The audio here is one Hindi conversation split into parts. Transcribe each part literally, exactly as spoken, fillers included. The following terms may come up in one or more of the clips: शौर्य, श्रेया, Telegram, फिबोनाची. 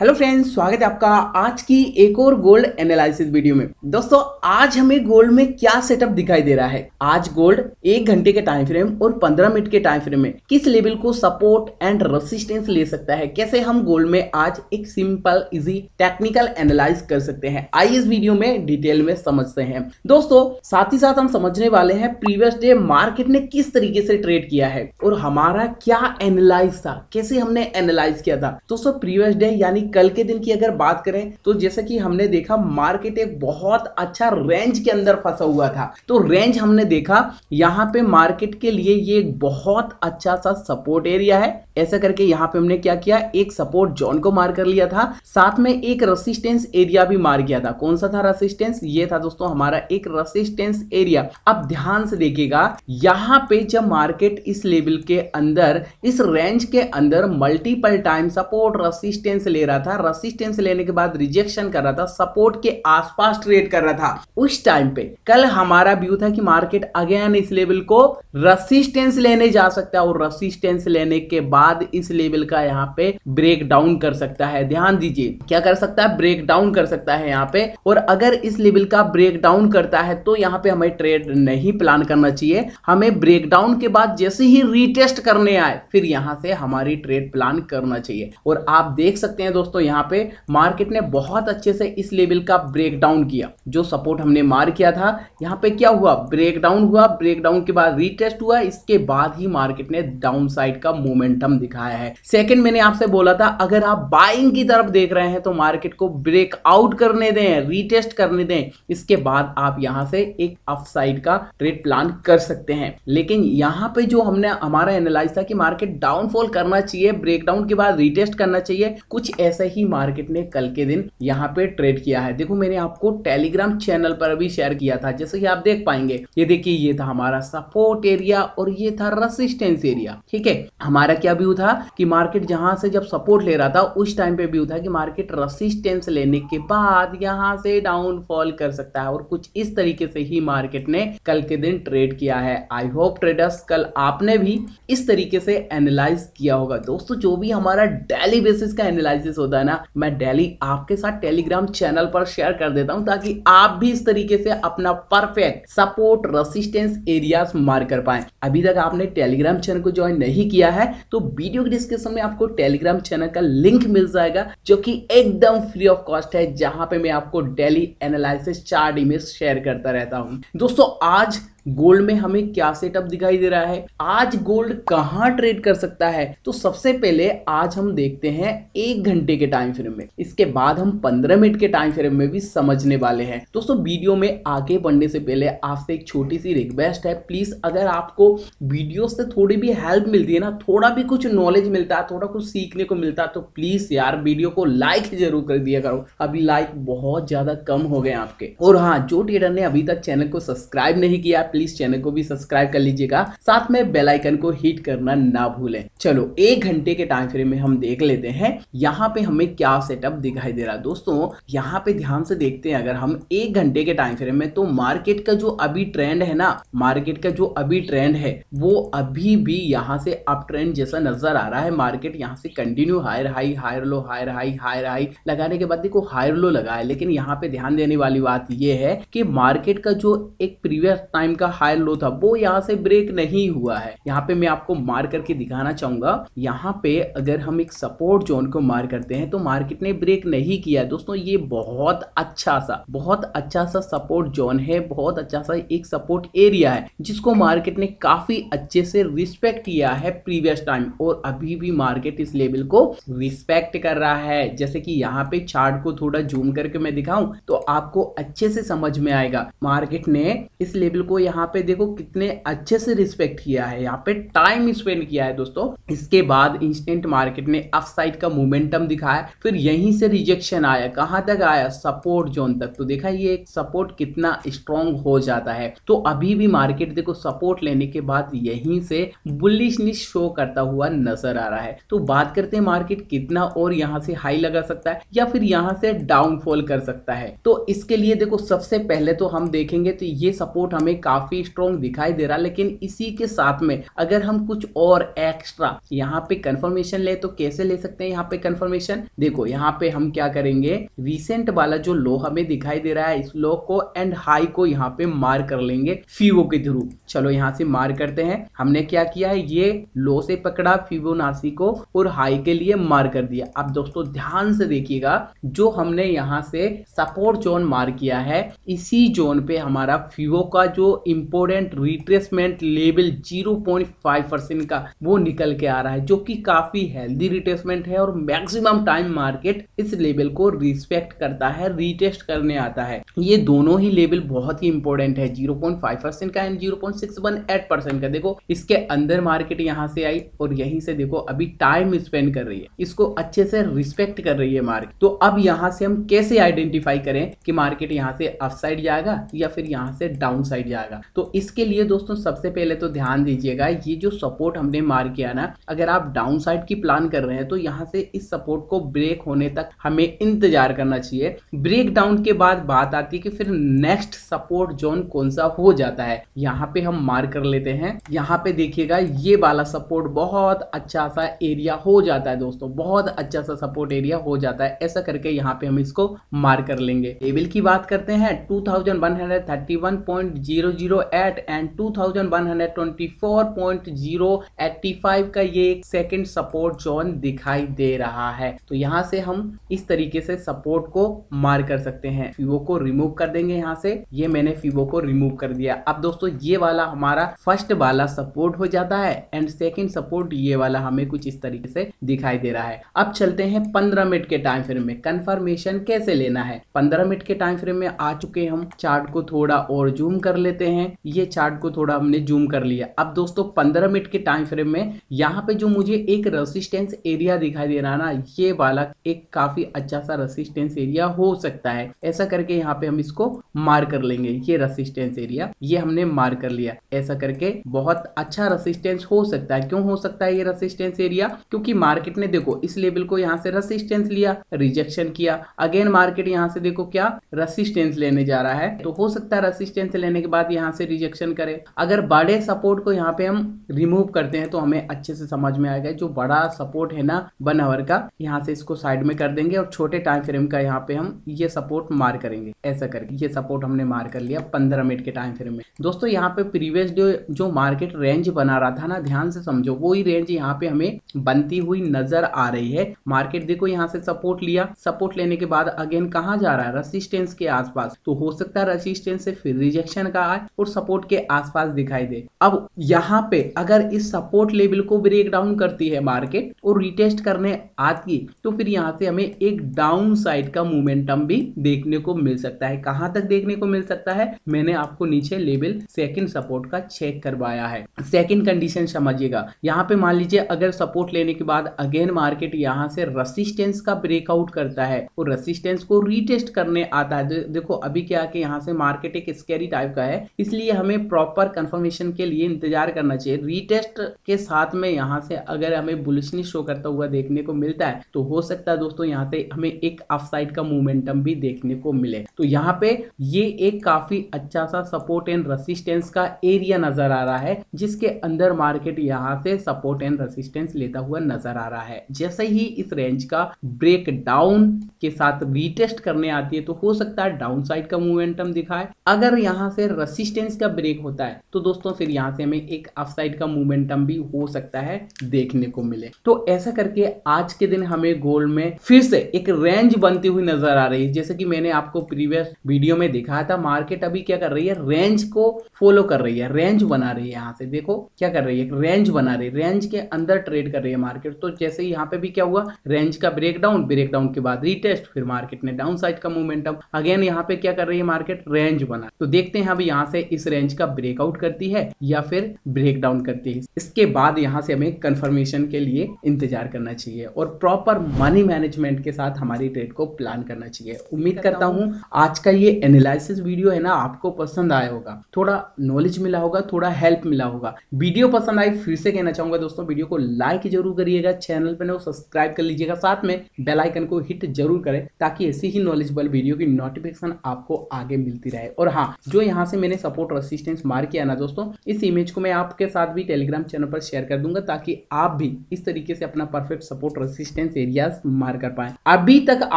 हेलो फ्रेंड्स, स्वागत है आपका आज की एक और गोल्ड एनालिसिस वीडियो में। दोस्तों, आज हमें गोल्ड में क्या सेटअप दिखाई दे रहा है। आज गोल्ड एक घंटे के टाइम फ्रेम और पंद्रह मिनट के टाइम फ्रेम में किस लेवल को सपोर्ट एंड रेसिस्टेंस ले सकता है, कैसे हम गोल्ड में आज एक सिंपल इजी टेक्निकल एनालाइज कर सकते हैं, आइए इस वीडियो में डिटेल में समझते हैं। दोस्तों, साथ ही साथ हम समझने वाले हैं प्रीवियस डे मार्केट ने किस तरीके से ट्रेड किया है और हमारा क्या एनालाइज था, कैसे हमने एनालाइज किया था। दोस्तों, प्रीवियस डे यानी कल के दिन की अगर बात करें तो जैसे कि हमने देखा मार्केट एक बहुत अच्छा रेंज के अंदर फंसा हुआ था, तो रेंज हमने देखा यहाँ पे मार्केट के लिए ये एक बहुत अच्छा सा सपोर्ट एरिया है। ऐसा करके यहाँ पे हमने क्या किया, एक सपोर्ट जोन को मार कर लिया था, साथ में एक रेजिस्टेंस एरिया भी मार किया था। कौन सा था रेजिस्टेंस? ये था दोस्तों हमारा एक रेजिस्टेंस एरिया। अब ध्यान से देखिएगा, यहाँ पे जब मार्केट इस लेवल के अंदर, इस रेंज के अंदर मल्टीपल टाइम सपोर्ट रेजिस्टेंस ले रहा था, रेजिस्टेंस लेने के बाद रिजेक्शन कर रहा था, सपोर्ट के आसपास ट्रेड कर रहा था, उस टाइम पे कल हमारा व्यू था कि मार्केट अगेन इस लेवल को रेजिस्टेंस लेने जा सकता है और रेजिस्टेंस लेने के बाद इस लेवल का यहाँ पे ब्रेक डाउन कर सकता है। ध्यान दीजिए, क्या कर सकता है? ब्रेक डाउन कर सकता है यहाँ पे। और अगर इस लेवल का ब्रेक डाउन करता है तो यहाँ पे हमें ट्रेड नहीं प्लान करना चाहिए। हमें ब्रेक डाउन के बाद जैसे ही रीटेस्ट करने आए फिर यहाँ से हमारी ट्रेड प्लान करना चाहिए। और आप देख सकते हैं दोस्तों, यहाँ पे मार्केट ने बहुत अच्छे से इस लेवल का ब्रेकडाउन किया, जो सपोर्ट हमने मार किया था। यहाँ पे क्या हुआ, ब्रेकडाउन हुआ, ब्रेकडाउन के बाद रीटेस्ट हुआ, इसके बाद ही मार्केट ने डाउनसाइड का मोमेंटम दिखाया है। सेकंड, मैंने आपसे बोला था अगर आप बाइंग की तरफ देख रहे हैं तो मार्केट को ब्रेकआउट करने दें, रीटेस्ट करने दें, इसके बाद आप यहाँ से एक अपसाइड का ट्रेड प्लान कर सकते हैं। लेकिन यहाँ पे जो हमने हमारा एनालाइज था कि मार्केट डाउनफॉल करना चाहिए, ब्रेकडाउन के बाद रीटेस्ट करना चाहिए, कुछ ऐसे ही मार्केट ने कल के दिन यहाँ पे ट्रेड किया है। देखो, मैंने आपको टेलीग्राम चैनल पर भी शेयर किया था, जैसे कि आप देख पाएंगे। ये देखिए, ये था हमारा सपोर्ट एरिया और ये था रेजिस्टेंस एरिया। ठीक है, हमारा क्या व्यू था कि मार्केट जहां से जब सपोर्ट ले रहा था उस टाइम पे व्यू था कि मार्केट रेजिस्टेंस लेने के बाद यहाँ से डाउनफॉल कर सकता है और कुछ इस तरीके से ही मार्केट ने कल के दिन ट्रेड किया है। आई होप ट्रेडर्स कल आपने भी इस तरीके से एनालाइज किया होगा। दोस्तों, जो भी हमारा डेली बेसिस का एनालाइज होता है ना, मैं डेली आपके साथ टेलीग्राम चैनल पर शेयर कर देता हूं ताकि आप भी इस तरीके से अपना perfect support resistance areas mark कर पाएं। अभी तक आपने टेलीग्राम चैनल को ज्वाइन नहीं किया है तो वीडियो के डिस्क्रिप्शन में आपको टेलीग्राम चैनल का लिंक मिल जाएगा, जो कि एकदम फ्री ऑफ कॉस्ट है, जहां पे मैं आपको daily analysis chart image share करता रहता हूँ। दोस्तों, आज गोल्ड में हमें क्या सेटअप दिखाई दे रहा है, आज गोल्ड कहाँ ट्रेड कर सकता है, तो सबसे पहले आज हम देखते हैं एक घंटे के टाइम फ्रेम में, इसके बाद हम पंद्रह मिनट के टाइम फ्रेम में भी समझने वाले हैं। दोस्तों, वीडियो में आगे बढ़ने से पहले आपसे एक छोटी सी रिक्वेस्ट है, प्लीज अगर आपको वीडियो से थोड़ी भी हेल्प मिलती है ना, थोड़ा भी कुछ नॉलेज मिलता है, थोड़ा कुछ सीखने को मिलता है, तो प्लीज यार वीडियो को लाइक जरूर कर दिया करो। अभी लाइक बहुत ज्यादा कम हो गए आपके। और हाँ, जो ट्रेडर ने अभी तक चैनल को सब्सक्राइब नहीं किया, प्लीज चैनल को भी सब्सक्राइब कर लीजिएगा, साथ में बेल आइकन को हिट करना ना भूलें। चलो, एक घंटे के टाइम फ्रेम में हम देख लेते हैं यहाँ पे हमें क्या सेटअप दिखाई दे रहा है। दोस्तों, यहाँ पे ध्यान से देखते हैं अगर हम एक घंटे के टाइम फ्रेम में, तो मार्केट का जो अभी ट्रेंड है ना, मार्केट का जो अभी ट्रेंड है वो अभी भी यहाँ से अप ट्रेंड जैसा नजर आ रहा है। मार्केट यहाँ से continue higher high, higher low, higher high, higher high लगाने के बाद देखो हायर लो लगा है। लेकिन यहाँ पे ध्यान देने वाली बात यह है कि मार्केट का जो एक प्रीवियस टाइम का हाई लो था वो यहाँ से ब्रेक नहीं हुआ है। यहाँ पे मैं आपको मार करके दिखाना चाहूंगा, यहाँ पे अगर हम एक सपोर्ट जोन को मार करते हैं तो मार्केट ने ब्रेक नहीं किया। दोस्तों, ये बहुत अच्छा सा बहुत अच्छा सा सपोर्ट जोन है, बहुत अच्छा सा एक सपोर्ट एरिया है जिसको मार्केट ने काफी अच्छे से रिस्पेक्ट किया है प्रीवियस टाइम, और अभी भी मार्केट इस लेवल को रिस्पेक्ट कर रहा है। जैसे कि यहाँ पे चार्ट को थोड़ा जूम करके मैं दिखाऊं तो आपको अच्छे से समझ में आएगा, मार्केट ने इस लेवल को यहाँ पे देखो कितने अच्छे से रिस्पेक्ट किया है, यहाँ पे टाइम स्पेंड किया है। दोस्तों, इसके बाद इंस्टेंट मार्केट ने अपसाइड का मोमेंटम दिखाया, फिर यहीं से रिजेक्शन आया, कहाँ तक आया, सपोर्ट जोन तक। तो देखा ये सपोर्ट कितना स्ट्रांग हो जाता है। तो अभी भी मार्केट देखो सपोर्ट लेने के बाद यहीं से बुलिशनेस शो करता हुआ नजर आ रहा है। तो बात करते हैं मार्केट कितना और यहाँ से हाई लगा सकता है या फिर यहाँ से डाउनफॉल कर सकता है। तो इसके लिए देखो सबसे पहले तो हम देखेंगे तो ये सपोर्ट हमें काफी काफी स्ट्रॉन्ग दिखाई दे रहा, लेकिन इसी के साथ में अगर हम कुछ और एक्स्ट्रा यहाँ पे कंफर्मेशन ले तो कैसे ले सकते हैं यहाँ पे कंफर्मेशन? देखो यहाँ पे हम क्या करेंगे, रिसेंट वाला जो लो हमें दिखाई दे रहा है इस लो को एंड हाई को यहाँ पे मार कर लेंगे फीबो के थ्रू। चलो यहाँ से मार करते हैं। हमने क्या किया है, ये लो से पकड़ा फिबोनाची को और हाई के लिए मार कर दिया। अब दोस्तों ध्यान से देखिएगा, जो हमने यहाँ से सपोर्ट जोन मार किया है इसी जोन पे हमारा फिबो का जो important retracement level zero point five percent का वो निकल के आ रहा है, जो कि काफी हेल्दी रिट्रेसमेंट है और मैक्सिमम टाइम मार्केट इस लेवल को रिस्पेक्ट करता है, रिटेस्ट करने आता है। ये दोनों ही लेवल बहुत ही इंपॉर्टेंट है, ज़ीरो पॉइंट फाइव परसेंट का and zero point six one eight percent का। देखो इसके अंदर मार्केट यहाँ से आई और यहीं से देखो अभी टाइम स्पेंड कर रही है, इसको अच्छे से रिस्पेक्ट कर रही है मार्केट। तो अब यहाँ से हम कैसे आइडेंटिफाई करें कि मार्केट यहाँ से अपसाइड जाएगा या फिर यहाँ से डाउनसाइड जाएगा? तो इसके लिए दोस्तों सबसे पहले तो ध्यान दीजिएगा, ये जो सपोर्ट हमने मार किया ना, अगर आप डाउनसाइड की प्लान कर रहे हैं तो यहाँ से इस सपोर्ट को ब्रेक होने तक हमें इंतजार करना चाहिए। ब्रेक डाउन के बाद बात आती है कि फिर नेक्स्ट सपोर्ट जोन कौन सा हो जाता है, यहाँ पे हम मार कर लेते हैं। यहाँ पे देखिएगा ये वाला सपोर्ट बहुत अच्छा सा एरिया हो जाता है दोस्तों, बहुत अच्छा सा सपोर्ट एरिया हो जाता है। ऐसा करके यहाँ पे हम इसको मार कर लेंगे। लेवल की बात करते हैं two thousand one hundred thirty one point zero zero eight and two thousand one hundred twenty four point zero eight five का ये एक सेकंड सपोर्ट जोन दिखाई दे रहा है। तो यहाँ से हम इस तरीके से सपोर्ट को मार कर सकते हैं। फिबो को रिमूव कर देंगे यहाँ से, ये मैंने फिबो को रिमूव कर दिया। अब दोस्तों ये वाला हमारा फर्स्ट वाला सपोर्ट हो जाता है एंड सेकंड सपोर्ट ये वाला हमें कुछ इस तरीके से दिखाई दे रहा है। अब चलते हैं पंद्रह मिनट के टाइम फ्रेम में कंफर्मेशन कैसे लेना है। पंद्रह मिनट के टाइम फ्रेम में आ चुके हम, चार्ट को थोड़ा और जूम कर लेते हैं। ये चार्ट को थोड़ा हमने जूम कर लिया। अब दोस्तों पंद्रह मिनट के टाइम फ्रेम में यहाँ पे जो मुझे एक रेजिस्टेंस एरिया दिखाई दे रहा ना, ये वाला एक काफी अच्छा सा रेजिस्टेंस एरिया हो सकता है। ऐसा करके यहाँ पे हम इसको मार कर लेंगे, ये रेजिस्टेंस एरिया ये हमने मार कर लिया। ऐसा करके बहुत अच्छा रेजिस्टेंस हो सकता है। क्यों हो सकता है ये रेजिस्टेंस एरिया? क्योंकि मार्केट ने देखो इस लेवल को यहाँ से रेजिस्टेंस लिया, रिजेक्शन किया, अगेन मार्केट यहाँ से देखो क्या रेजिस्टेंस लेने जा रहा है। तो हो सकता है रेजिस्टेंस लेने के बाद यहाँ से रिजेक्शन करे। अगर बड़े सपोर्ट को यहाँ पे हम रिमूव करते हैं तो हमें अच्छे से समझ में आएगा, जो बड़ा सपोर्ट है ना वन आवर का, यहाँ से इसको साइड में कर देंगे और छोटे टाइम फ्रेम का यहाँ पे हम ये सपोर्ट मार करेंगे। ऐसा करके ये सपोर्ट हमने मार कर लिया पंद्रह मिनट के टाइम फ्रेम में। दोस्तों यहाँ पे प्रीवियस जो जो मार्केट रेंज बना रहा था ना, ध्यान से समझो, वही रेंज यहाँ पे हमें बनती हुई नजर आ रही है। मार्केट देखो यहाँ से सपोर्ट लिया, सपोर्ट लेने के बाद अगेन कहाँ जा रहा है, रेजिस्टेंस के आसपास। तो हो सकता है रेजिस्टेंस से फिर रिजेक्शन का आए और सपोर्ट के आसपास दिखाई दे। अब यहाँ पे अगर इस सपोर्ट लेवल को ब्रेक डाउन करती है मार्केट और रिटेस्ट करने आती तो फिर यहाँ से हमें एक डाउन साइड का मोमेंटम भी देखने को मिल सकता है। कहाँ तक देखने को मिल सकता है? मैंने आपको नीचे लेवल सेकंड सपोर्ट का चेक करवाया है। सेकंड कंडीशन समझिएगा, यहाँ पे मान लीजिए अगर सपोर्ट लेने के बाद अगेन मार्केट यहाँ से रेजिस्टेंस का ब्रेकआउट करता है और रेजिस्टेंस को रिटेस्ट करने आता है। देखो अभी क्या कि यहाँ से मार्केट एक स्कैरी टाइप का है, इसलिए हमें प्रॉपर कंफर्मेशन के लिए इंतजार करना चाहिए। रिटेस्ट के साथ में यहाँ से अगर हमें बुलिशनेस शो करता हुआ देखने को मिलता है तो हो सकता है दोस्तों यहाँ से हमें एक अपसाइड का मोमेंटम भी देखने को मिले। तो यहाँ पे ये एक काफी अच्छा सा सपोर्ट एंड रेजिस्टेंस का एरिया नजर आ रहा है, जिसके अंदर मार्केट यहाँ से सपोर्ट एंड रेजिस्टेंस लेता हुआ नजर आ रहा है। जैसे ही इस रेंज का ब्रेक डाउन के साथ रिटेस्ट करने आती है तो हो सकता है डाउन साइड का मोमेंटम दिखाए। अगर यहाँ से रेजिस्टेंस का ब्रेक होता है तो दोस्तों फिर यहाँ से हमें एक अपसाइड का मोमेंटम भी हो सकता है देखने को मिले। तो ऐसा करके आज के दिन हमें गोल्ड में फिर से एक रेंज बनती हुई नजर आ रही है। जैसे कि मैंने आपको प्रीवियस वीडियो में दिखाया था, मार्केट अभी क्या कर रही है, रेंज को फॉलो कर रही है, रेंज बना रही है। यहाँ से देखो क्या कर रही है, रेंज बना रही है, रेंज के अंदर ट्रेड कर रही है मार्केट। तो जैसे यहाँ पे भी क्या हुआ, रेंज का ब्रेकडाउन, ब्रेकडाउन के बाद रिटेस्ट, फिर मार्केट ने डाउन साइड का मोमेंटम, अगेन यहाँ पे क्या कर रही है मार्केट, रेंज बना। तो देखते हैं अभी यहाँ से इस रेंज का ब्रेकआउट करती है या फिर ब्रेकडाउन करती है। इसके बाद यहाँ से हमें कंफर्मेशन के लिए इंतजार करना चाहिए और प्रॉपर मनी मैनेजमेंट के साथ हमारी ट्रेड को प्लान करना चाहिए। उम्मीद करता हूँ आज का ये एनालिसिस वीडियो है ना आपको पसंद आया होगा, थोड़ा नॉलेज मिला होगा, थोड़ा हेल्प मिला होगा। वीडियो पसंद आई फिर से कहना चाहूंगा दोस्तों, वीडियो को लाइक जरूर करिएगा, चैनल पर सब्सक्राइब कर लीजिएगा, साथ में बेल आइकन को हिट जरूर करें ताकि ऐसी ही नॉलेजेबल वीडियो की नोटिफिकेशन आपको आगे मिलती रहे। और हाँ, जो यहाँ से मैंने सपोर्ट रेसिस्टेंस मार्क किया ना दोस्तों, इस इमेज को मैं आपके साथ भी टेलीग्राम चैनल पर शेयर कर दूंगा ताकि आप भी इस तरीके से अपना perfect support resistance areas mark कर पाए। अभी तक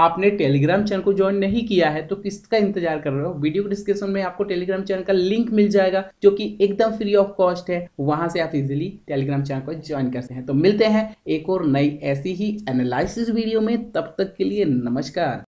आपने टेलीग्राम चैनल को ज्वाइन नहीं किया है तो किसका इंतजार कर रहे हो? वीडियो डिस्क्रिप्शन में आपको टेलीग्राम चैनल का लिंक मिल जाएगा जो कि एकदम फ्री ऑफ कॉस्ट है, वहां से आप इजिली टेलीग्राम चैनल को ज्वाइन करते हैं। तो मिलते हैं एक और नई ऐसी ही एनालिसिस वीडियो में, तब तक के लिए नमस्कार।